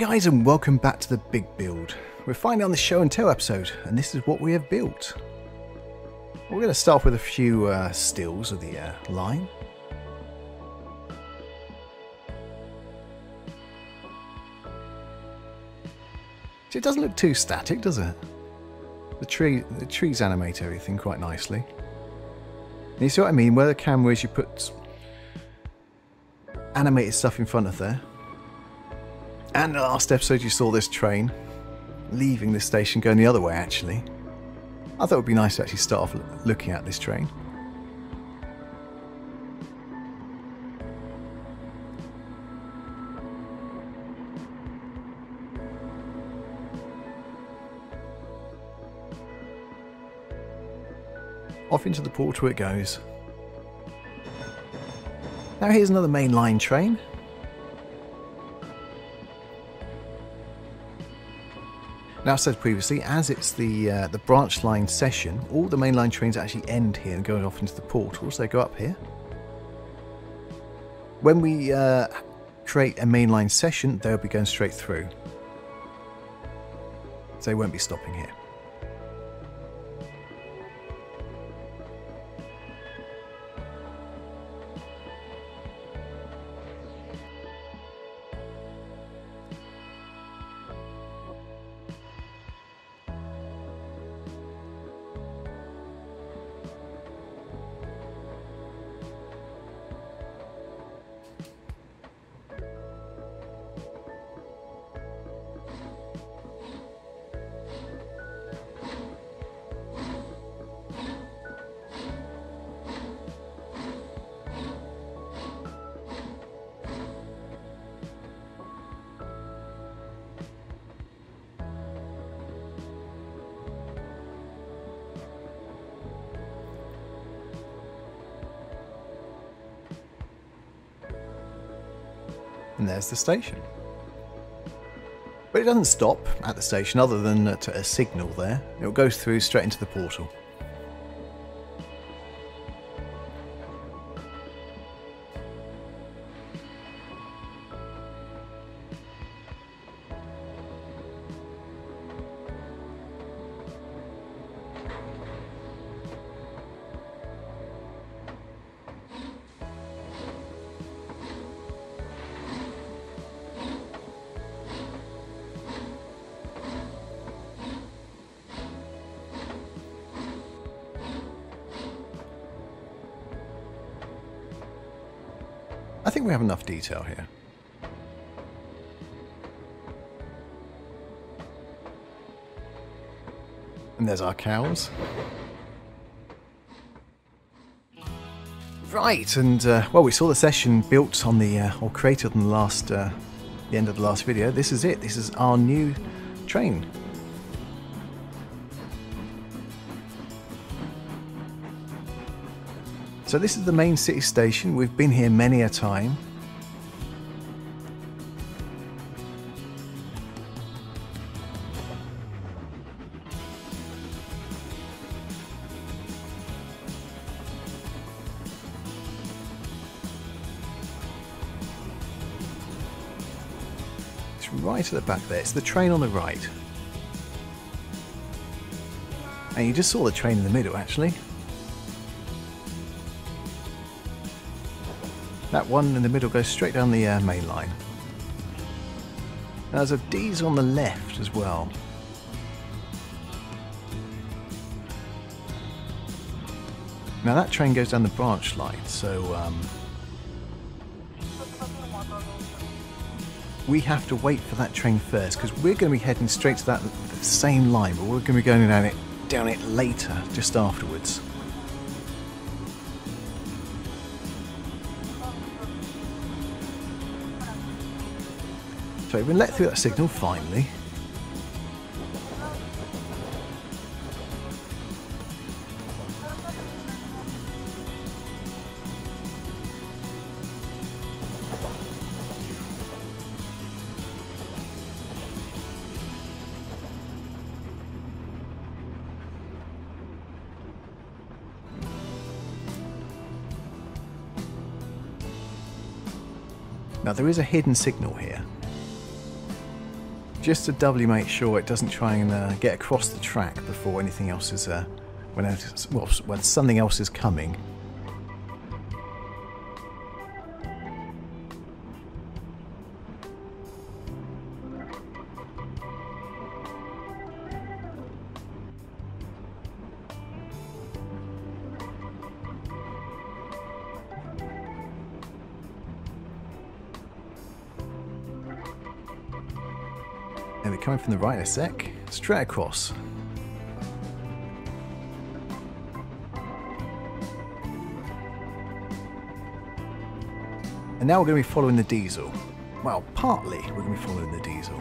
guys, and welcome back to The Big Build. We're finally on the show and tell episode, and this is what we have built. We're going to start with a few stills of the line. So it doesn't look too static, does it? The trees animate everything quite nicely. And you see what I mean? Where the camera is, you put animated stuff in front of there. And the last episode, you saw this train leaving this station, going the other way, actually. I thought it would be nice to actually start off looking at this train. Off into the portal it goes. Now here's another main line train. Now, as said previously, as it's the branch line session, all the mainline trains actually end here and go off into the portals. They go up here. When we create a mainline session, they'll be going straight through. So they won't be stopping here. And there's the station. But it doesn't stop at the station, other than at a signal there. It goes through straight into the portal. I think we have enough detail here. And there's our cows. Right, and well, we saw the session built on the or created on the end of the last video. This is it. This is our new train. So this is the main city station. We've been here many a time. It's right at the back there. It's the train on the right. And you just saw the train in the middle, actually. That one in the middle goes straight down the main line. Now, there's a D's on the left as well. Now that train goes down the branch line, so we have to wait for that train first, because we're going to be heading straight to that same line, but we're going to be going down it later, just afterwards. So we've been let through that signal finally. Now there is a hidden signal here. just to doubly make sure it doesn't try and get across the track before anything else is when something else is coming. They're coming from the right in a sec, straight across. And now we're going to be following the diesel. Well, partly we're going to be following the diesel.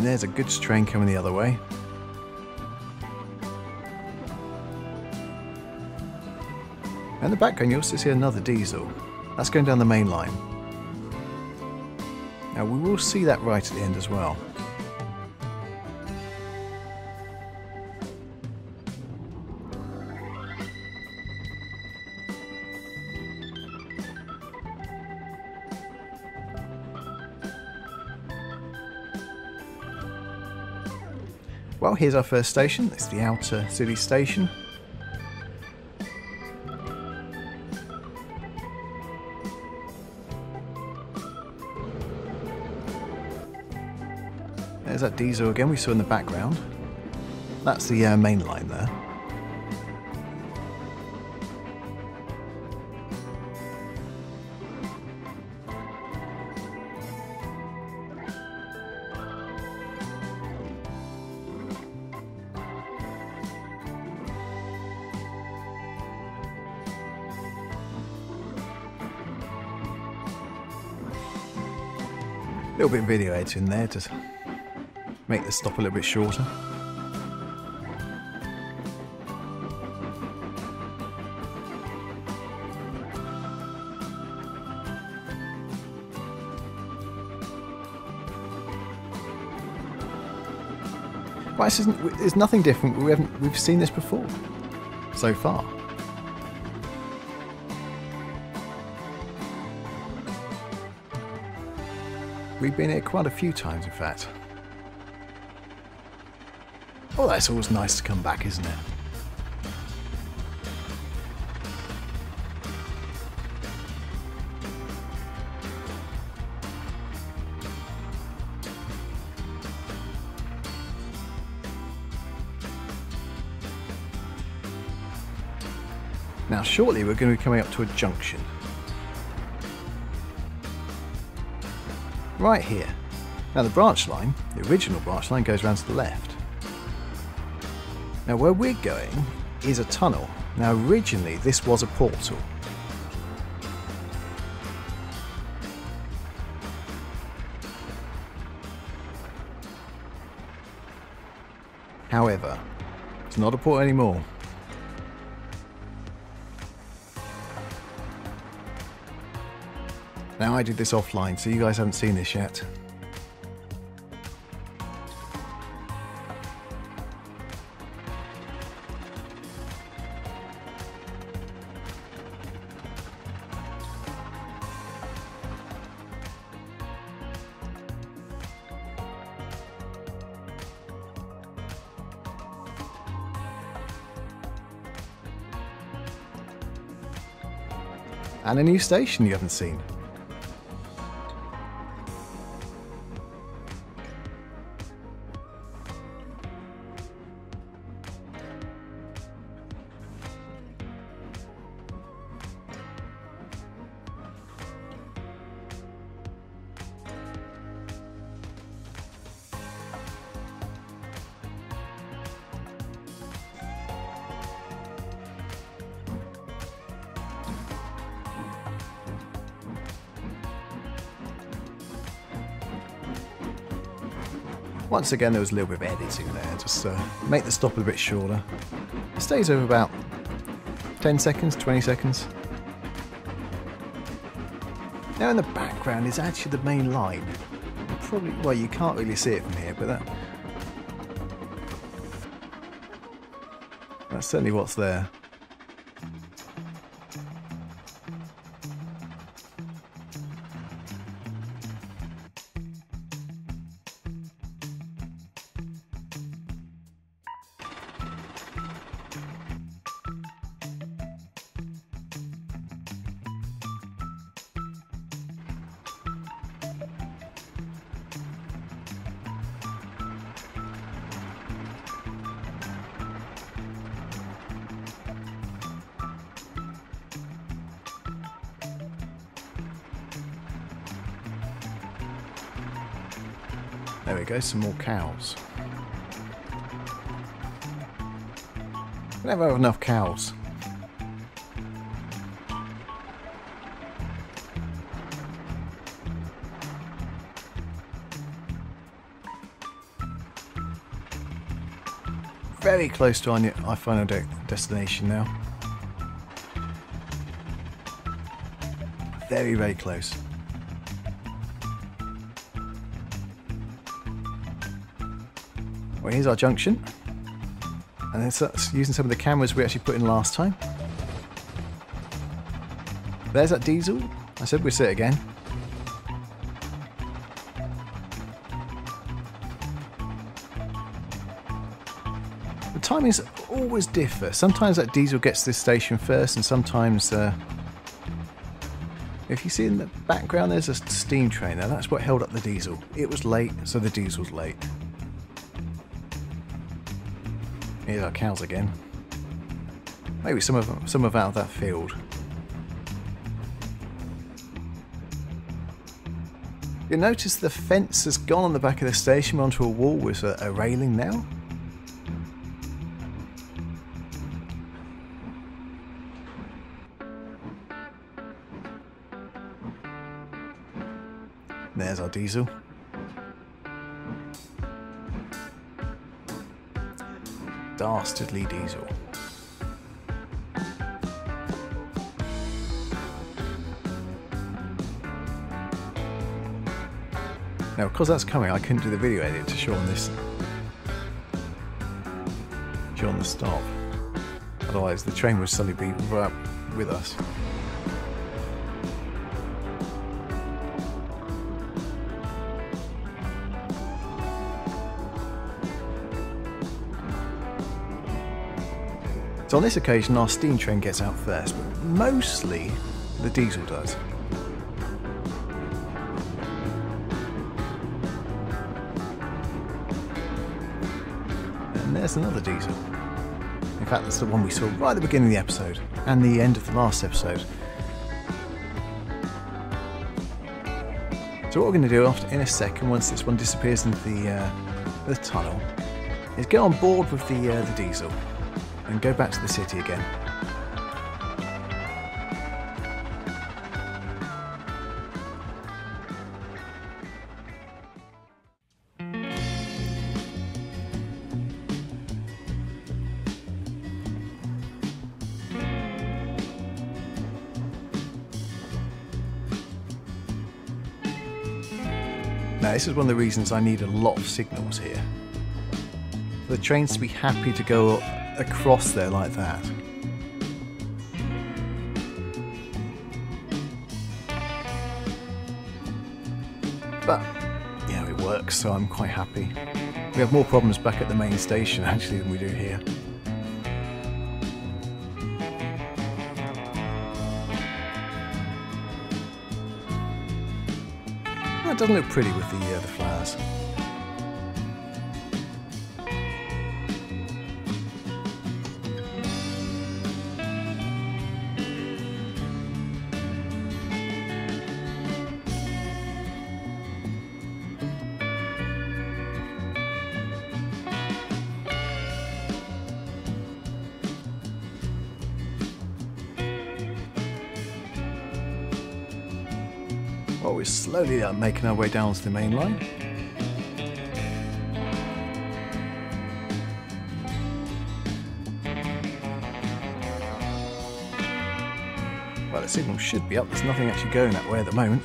And there's a goods train coming the other way. And in the background you also see another diesel. That's going down the main line. Now we will see that right at the end as well. Well, here's our first station. It's the outer city station. There's that diesel again we saw in the background. That's the main line there. A little bit of video editing there to make the stop a little bit shorter. Well, this isn't, it's nothing different. We've seen this before so far. We've been here quite a few times, in fact. Oh, that's always nice to come back, isn't it? Now, shortly we're going to be coming up to a junction. Right here. Now the branch line, the original branch line, goes round to the left. Now where we're going is a tunnel. Now originally this was a portal. However, it's not a portal anymore. Now I did this offline, so you guys haven't seen this yet. And a new station you haven't seen. Once again, there was a little bit of editing there, just to make the stop a bit shorter. It stays over about 10 seconds, 20 seconds. Now in the background is actually the main line. Probably, well, you can't really see it from here, but that's certainly what's there. There we go, some more cows. I never have enough cows. Very close to our final destination now. Very, very close. Well, here's our junction, and that's using some of the cameras we actually put in last time. There's that diesel. I said we'd see it again. The timings always differ. Sometimes that diesel gets to this station first, and sometimes if you see in the background there's a steam train there. That's what held up the diesel. It was late, so the diesel's late. Here's our cows again. Maybe some of out of that field. You'll notice the fence has gone on the back of the station onto a wall with a railing now. There's our diesel. Dastardly diesel. Now, because that's coming, I couldn't do the video edit to show on this. Show on the stop. Otherwise, the train would suddenly be right with us. So on this occasion our steam train gets out first, but mostly the diesel does. And there's another diesel. In fact, that's the one we saw right at the beginning of the episode and the end of the last episode. So what we're going to do after, in a second, once this one disappears into the tunnel, is get on board with the diesel and go back to the city again. Now, this is one of the reasons I need a lot of signals here. For the trains to be happy to go up across there like that. But yeah, it works, so I'm quite happy. We have more problems back at the main station actually than we do here. That doesn't look pretty with the flowers. Well, we're slowly making our way down to the main line. Well, the signal should be up. There's nothing actually going that way at the moment.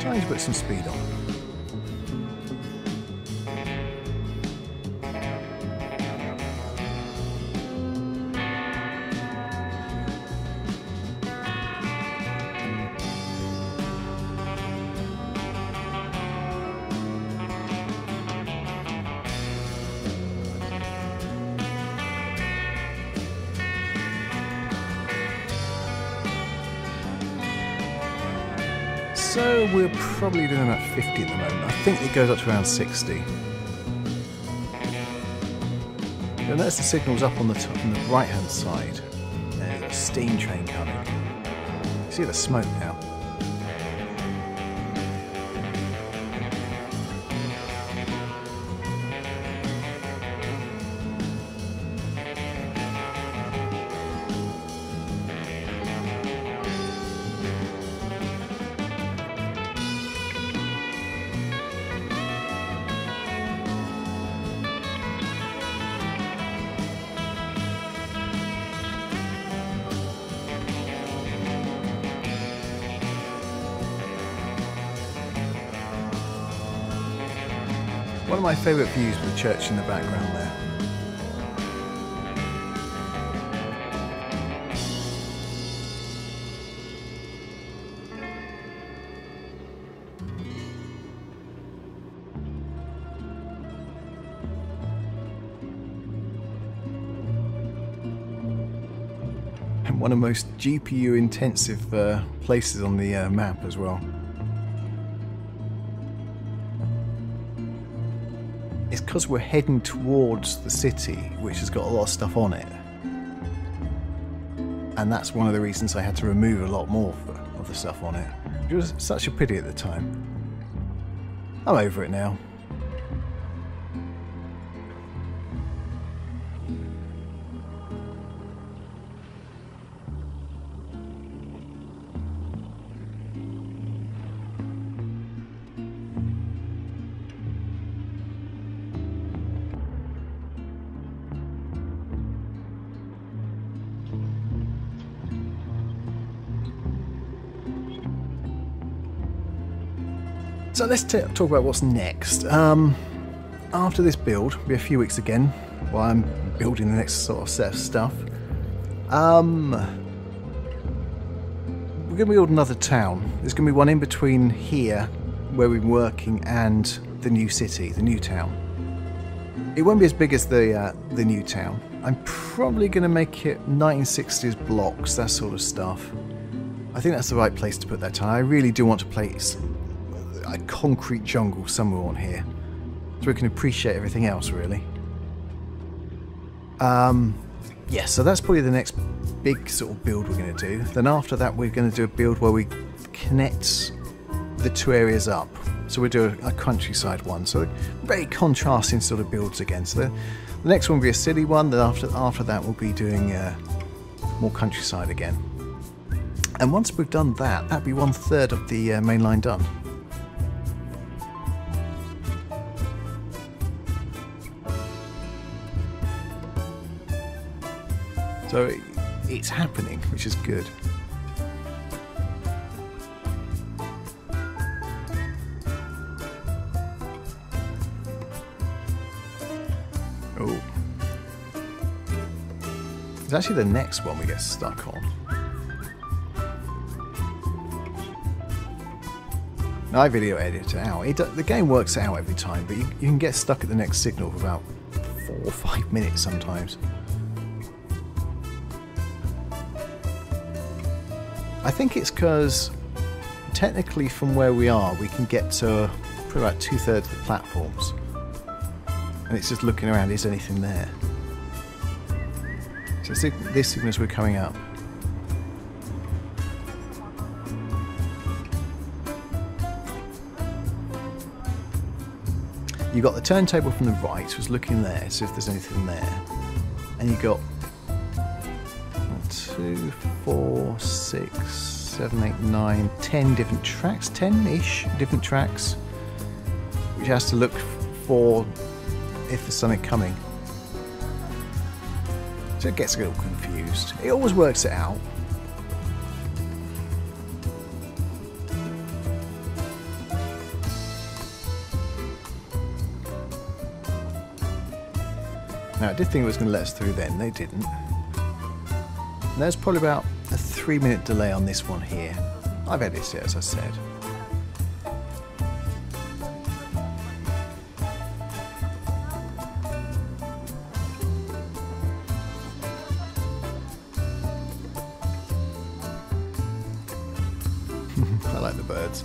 Trying to put some speed on. So we're probably doing about 50 at the moment. I think it goes up to around 60. And that's the signals up on the top, on the right-hand side. There's a steam train coming. You see the smoke now. One of my favourite views of the church in the background there. And one of the most GPU intensive places on the map as well. It's because we're heading towards the city, which has got a lot of stuff on it. And that's one of the reasons I had to remove a lot more of the stuff on it. It was such a pity at the time. I'm over it now. So let's talk about what's next. After this build, it'll be a few weeks again while I'm building the next sort of set of stuff. We're going to build another town. There's going to be one in between here where we've been working and the new city, the new town. It won't be as big as the new town. I'm probably going to make it 1960s blocks, that sort of stuff. I think that's the right place to put that town. I really do want to place a concrete jungle somewhere on here, so we can appreciate everything else, really. Yeah, so that's probably the next big sort of build we're going to do. Then after that, we're going to do a build where we connect the two areas up. So we do a countryside one. So very contrasting sort of builds again. So the next one will be a city one. Then after that, we'll be doing more countryside again. And once we've done that, that'll be 1/3 of the main line done. So it's happening, which is good. Oh. It's actually the next one we get stuck on. I video edit it out. The game works out every time, but you can get stuck at the next signal for about 4 or 5 minutes sometimes. I think it's because technically from where we are we can get to probably about 2/3 of the platforms, and it's just looking around, is anything there? So this signal as we're coming up. You got the turntable from the right, so it's looking there, so if there's anything there, and you got 2, 4, 6. 7, 8, 9, 10 different tracks, 10-ish different tracks, which has to look for if there's something coming. So it gets a little confused. It always works it out. Now, I did think it was going to let us through then, they didn't. And there's probably about a 3-minute delay on this one here. I've edited it, as I said. I like the birds.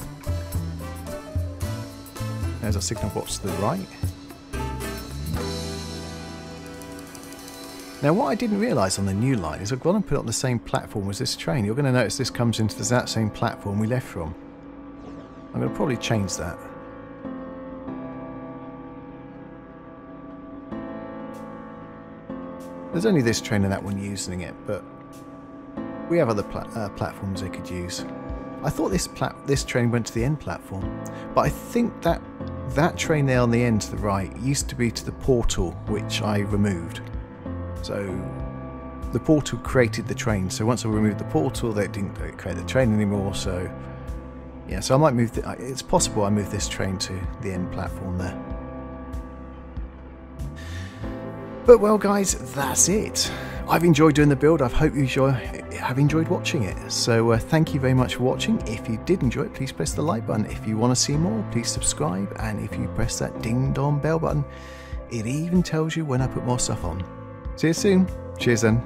There's our signal box to the right. Now, what I didn't realise on the new line is I've gone and put it on the same platform as this train. You're going to notice this comes into that same platform we left from. I'm going to probably change that. There's only this train and that one using it, but we have other platforms they could use. I thought this train went to the end platform, but I think that train there on the end to the right used to be to the portal, which I removed. So the portal created the train, so once I removed the portal they didn't create the train anymore, so yeah, so I might move, it's possible I move this train to the end platform there. But well guys, that's it. I've enjoyed doing the build, I hope you have enjoyed watching it, so thank you very much for watching. If you did enjoy it, please press the like button. If you want to see more, please subscribe, and if you press that ding dong bell button, it even tells you when I put more stuff on. See you soon. Cheers then.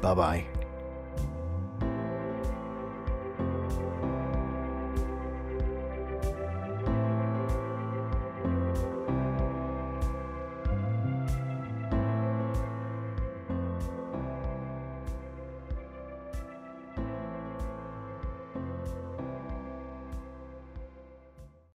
Bye-bye.